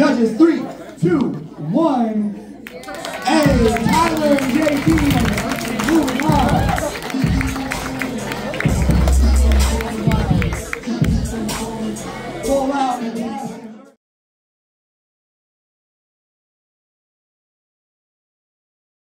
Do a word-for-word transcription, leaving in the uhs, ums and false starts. Judges, three, two, one. Hey, Tyler and J T.